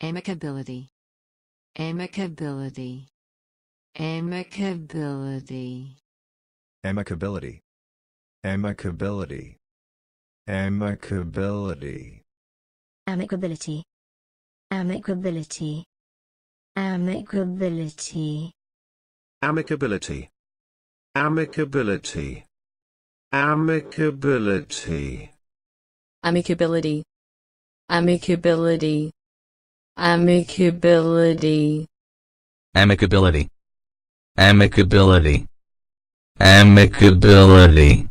Amicability. Amicability. Amicability. Amicability. Amicability. Amicability. Amicability. Amicability. Amicability. Amicability. Amicability. Amicability. Amicability. Amicability. Amicability. Amicability. Amicability. Amicability.